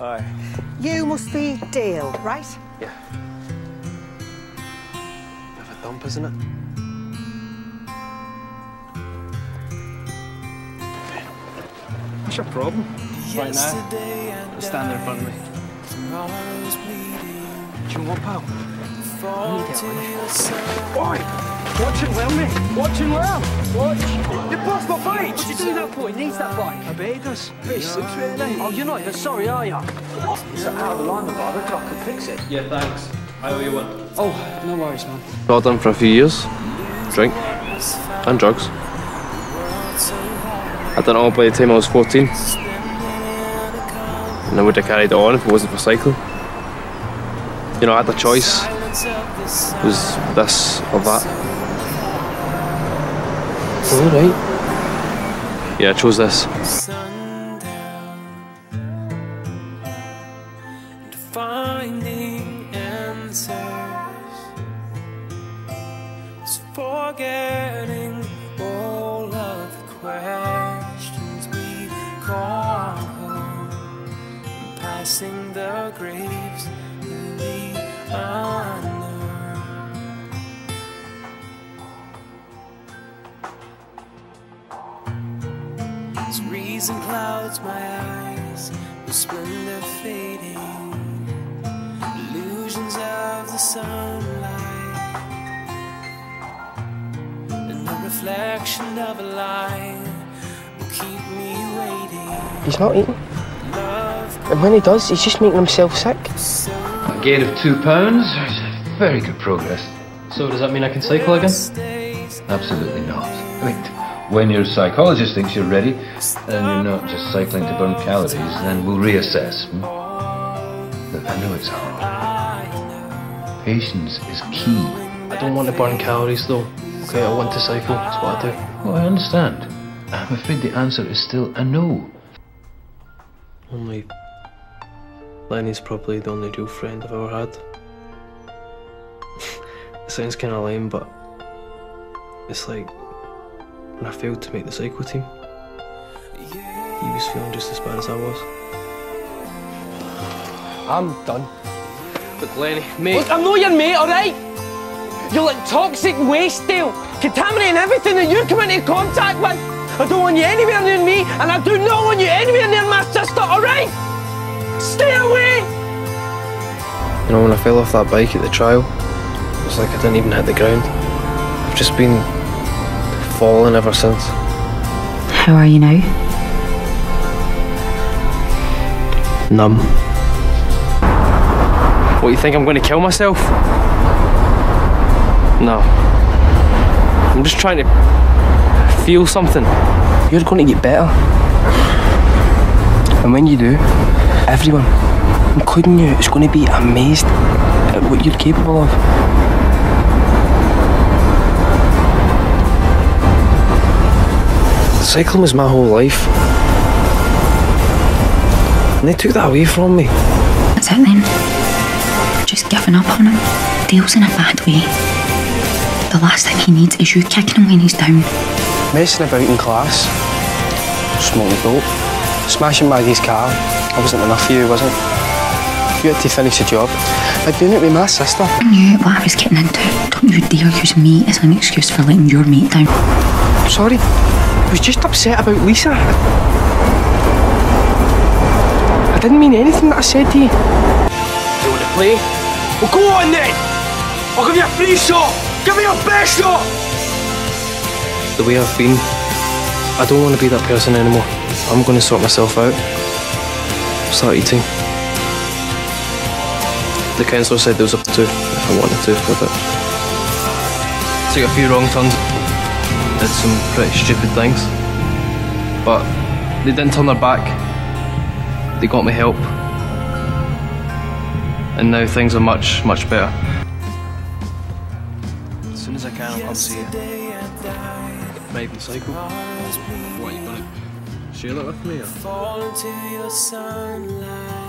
Hi. You must be Dale, right? Yeah. Bit of a thump, isn't it? What's your problem? Right now, just stand there in front of me. Do you want pal? Oi! Watch it well, mate. Watch it well. Watch. You passed my bike. What you doing that for? He needs that bike. I bet he does. Oh, you're not even sorry, are you? It's out of the line, but I reckon I could fix it. Yeah, thanks. I owe you one. Oh, no worries, man. Well done for a few years. Drink. And drugs. I done it all by the time I was 14. And I would have carried it on if it wasn't for cycling. You know, I had the choice. It was this or that. Alright. Yeah, I chose this. He's not eating. And when he does, he's just making himself sick. A gain of 2 pounds. Very good progress. So does that mean I can cycle again? Absolutely not. I mean, when your psychologist thinks you're ready, and you're not just cycling to burn calories, then we'll reassess. Look, I know it's hard. Patience is key. I don't want to burn calories though. Okay, I want to cycle, that's what I do. Well, I understand. I'm afraid the answer is still a no. Only Lenny's probably the only real friend I've ever had. It sounds kind of lame, but it's like when I failed to make the cycle team, he was feeling just as bad as I was. I'm done. Look, Lenny, mate. Look, I'm not your mate, alright? You're like toxic waste, Dale, contaminating everything that you're coming into contact with. I don't want you anywhere near me, and I do not want you anywhere near my sister, alright? Stay away! You know, when I fell off that bike at the trial, it was like I didn't even hit the ground. I've just been falling ever since. How are you now? Numb. What, you think I'm going to kill myself? No. I'm just trying to feel something. You're going to get better. And when you do, everyone, including you, is going to be amazed at what you're capable of. Cycling was my whole life. And they took that away from me. That's it then. Just giving up on him. Dale's in a bad way. The last thing he needs is you kicking him when he's down. Messing about in class, smoking dope, smashing Maggie's car. I wasn't enough for you, was it? You had to finish the job. I'd done it with my sister. I knew what I was getting into. Don't you dare use me as an excuse for letting your mate down. I'm sorry. I was just upset about Lisa. I didn't mean anything that I said to you. Do you want to play? Well, go on then! I'll give you a free shot! Give me your best shot! The way I've been, I don't want to be that person anymore. I'm going to sort myself out. Start eating. The counsellor said there was up to if I wanted to with it. Took a few wrong turns. Did some pretty stupid things. But they didn't turn their back. They got me help. And now things are much, much better. As soon as I can, I'll come see you. Maven Cycle. What, are you gonna share that with me? Or?